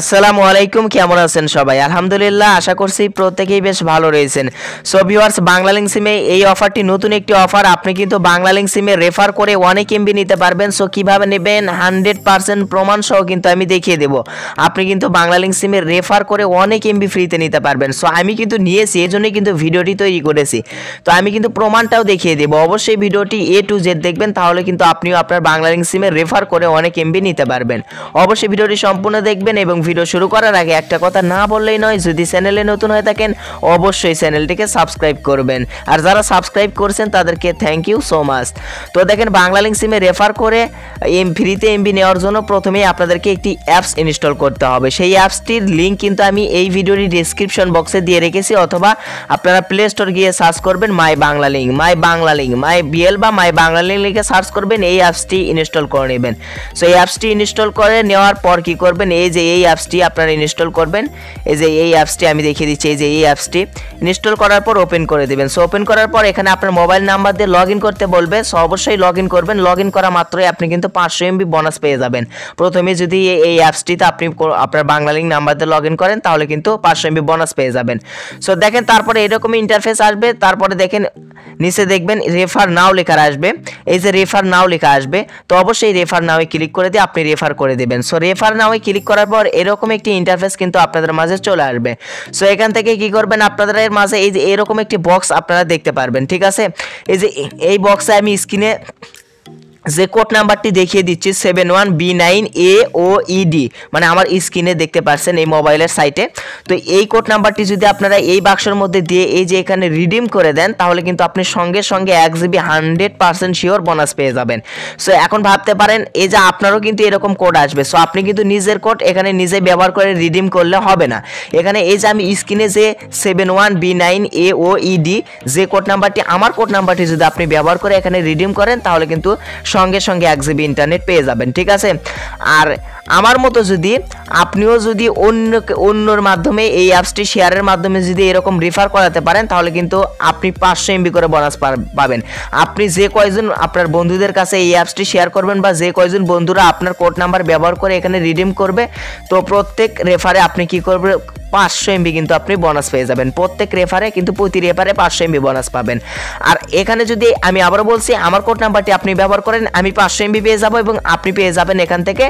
আসসালামু আলাইকুম, কেমন আছেন সবাই? আলহামদুলিল্লাহ, আশা করছি প্রত্যেকেই বেশ ভালো রয়েছেন। সো ভিউয়ার্স, বাংলালিংক সিমে এই অফারটি নতুন একটি অফার। আপনি কিন্তু বাংলালিংক সিমে রেফার করে অনেক এমবি নিতে পারবেন। সো কিভাবে নেবেন 100% প্রমাণ সহ কিন্তু আমি দেখিয়ে দেব। আপনি কিন্তু বাংলালিংক সিমে রেফার করে অনেক এমবি ফ্রিতে নিতে পারবেন। সো আমি কিন্তু নিয়েছি, এজন্যই কিন্তু ভিডিওটি তৈরি করেছি। তো আমি কিন্তু প্রমাণটাও দেখিয়ে দেব। অবশ্যই ভিডিওটি A to Z দেখবেন, তাহলে কিন্তু আপনিও আপনার বাংলালিংক সিমে রেফার করে অনেক এমবি নিতে পারবেন। অবশ্যই ভিডিওটি সম্পূর্ণ দেখবেন। এবং ভিডিও শুরু করার আগে একটা কথা না বললেই নয়, যদি চ্যানেলে নতুন হয়ে থাকেন অবশ্যই চ্যানেলটিকে সাবস্ক্রাইব করবেন, আর যারা সাবস্ক্রাইব করেছেন তাদেরকে থ্যাংক ইউ সো মাচ। তো দেখেন, বাংলালিংক সিমে রেফার করে ফ্রিতে এমবি নেওয়ার জন্য প্রথমেই আপনাদেরকে একটি অ্যাপস ইনস্টল করতে হবে। সেই অ্যাপসটির লিঙ্ক কিন্তু আমি এই ভিডিওটি ডেসক্রিপশন বক্সে দিয়ে রেখেছি, অথবা আপনারা প্লে স্টোর গিয়ে সার্চ করবেন মাই বাংলালিংক বা মাই বাংলালিংক লিখে সার্চ করবেন, এই অ্যাপসটি ইনস্টল করে নেবেন। সো এই অ্যাপসটি ইনস্টল করে নেওয়ার পর কি করবেন, এই যে এই অ্যাপসটি আপনারা ইনস্টল করবেন। এই যে এই অ্যাপসটি আমি দেখিয়ে দিচ্ছি, এই যে এই অ্যাপসটি ইনস্টল করার পর ওপেন করে দেবেন। সো ওপেন করার পর এখানে আপনার মোবাইল নাম্বার দিয়ে লগইন করতে বলবে। সো অবশ্যই লগইন করবেন। লগইন করা মাত্রই আপনি কিন্তু 500 MB বোনাস পেয়ে যাবেন। প্রথমে যদি এই অ্যাপসটিতে আপনি আপনার বাংলালিংক নাম্বার দিয়ে লগইন করেন তাহলে কিন্তু 500 MB বোনাস পেয়ে যাবেন। সো দেখেন, তারপরে এরকমই ইন্টারফেস আসবে। তারপরে দেখেন নিচে দেখবেন রেফার নাও লেখা আসবে। এই যে রেফার নাও লেখা আসবে, তো অবশ্যই রেফার নাও এ ক্লিক করে দিয়ে আপনি রেফার করে দেবেন। সো রেফার নাও এ ক্লিক করার পর এরকম একটি ইন্টারফেস কিন্তু আপনাদের মাঝে চলে আসবে। সো এখান থেকে কি করবেন, আপনাদের মাঝে এই যে এরকম একটি বক্স আপনারা দেখতে পারবেন, ঠিক আছে? এই যে এই বক্সে আমি স্ক্রিনে যে কোড নাম্বারটি দেখিয়ে দিচ্ছি 71B9AOED, মানে আমার স্ক্রিনে দেখতে পাচ্ছেন এই মোবাইলের সাইটে। তো এই কোড নাম্বারটি যদি আপনারা এই বাক্সের মধ্যে দিয়ে এই যে এখানে রিডিম করে দেন, তাহলে কিন্তু আপনি সঙ্গে সঙ্গে 1 GB 100% শিওর বোনাস পেয়ে যাবেন। সো এখন ভাবতে পারেন, এই যে আপনারও কিন্তু এরকম কোড আসবে। সো আপনি কিন্তু নিজের কোড এখানে নিজে ব্যবহার করে রিডিম করলে হবে না। এখানে এই যে আমি স্ক্রিনে যে 71B9AOED যে কোড নাম্বারটি, আমার কোড নাম্বারটি যদি আপনি ব্যবহার করে এখানে রিডিম করেন তাহলে কিন্তু সঙ্গে সঙ্গে 1 GB ইন্টারনেট পেয়ে যাবেন, ঠিক আছে? আর আমার মতো যদি আপনিও যদি অন্যর মাধ্যমে এই অ্যাপসটি শেয়ারের মাধ্যমে যদি এরকম রেফার করাতে পারেন, তাহলে কিন্তু আপনি 500 MB করে বোনাস পাবেন। আপনি যে কয়জন আপনার বন্ধুদের কাছে এই অ্যাপসটি শেয়ার করবেন, বা যে কয়জন বন্ধুরা আপনার কোড নাম্বার ব্যবহার করে এখানে রিডিম করবে, তো প্রত্যেক রেফারে আপনি কি করবেন, 500 MB কিন্তু আপনি বোনাস পেয়ে যাবেন। প্রত্যেক রেফারে কিন্তু প্রতি রেফারে 500 MB বোনাস পাবেন। আর এখানে যদি আমি আবারও বলছি, আমার কোড নাম্বারটি আপনি ব্যবহার করেন, আমি 500 MB পেয়ে যাবো, এবং আপনি পেয়ে যাবেন এখান থেকে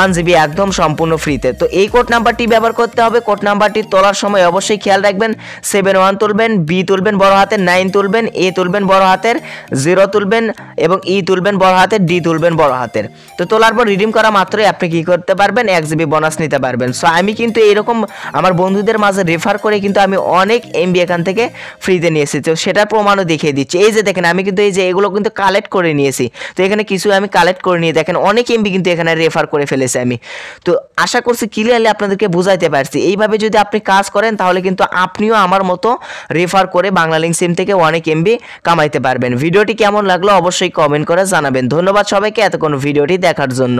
1 GB একদম সম্পূর্ণ ফ্রিতে। তো এই কোড নাম্বারটি ব্যবহার করতে হবে। কোড নাম্বারটি তোলার সময় অবশ্যই খেয়াল রাখবেন, 71 তুলবেন, B তুলবেন বড় হাতের, 9 তুলবেন, A তুলবেন বড় হাতের, 0 তুলবেন, এবং E তুলবেন বড় হাতের, D তুলবেন বড় হাতের। তো তোলার পর রিডিম করা মাত্রই আপনি কি করতে পারবেন, 1 GB বোনাস নিতে পারবেন। সো আমি কিন্তু এরকম আমার বন্ধুদের মাঝে রেফার করে কিন্তু আমি অনেক এমবি এখান থেকে ফ্রিতে নিয়েছি। তো সেটার প্রমাণও দেখিয়ে দিচ্ছি। এই যে দেখেন, আমি কিন্তু এই যে এগুলো কিন্তু কালেক্ট করে নিয়েছি। তো এখানে কিছু আমি কালেক্ট করে নিয়ে দেখেন অনেক এমবি কিন্তু এখানে রেফার করে ফেলেছি আমি। তো আশা করছি ক্লিয়ারলি আপনাদেরকে বুঝাইতে পারছি। এইভাবে যদি আপনি কাজ করেন তাহলে কিন্তু আপনিও আমার মতো রেফার করে বাংলালিংক সিম থেকে অনেক এমবি কামাইতে পারবেন। ভিডিওটি কেমন লাগলো অবশ্যই কমেন্ট করে জানাবেন। ধন্যবাদ সবাইকে এতক্ষণ ভিডিওটি দেখার জন্য।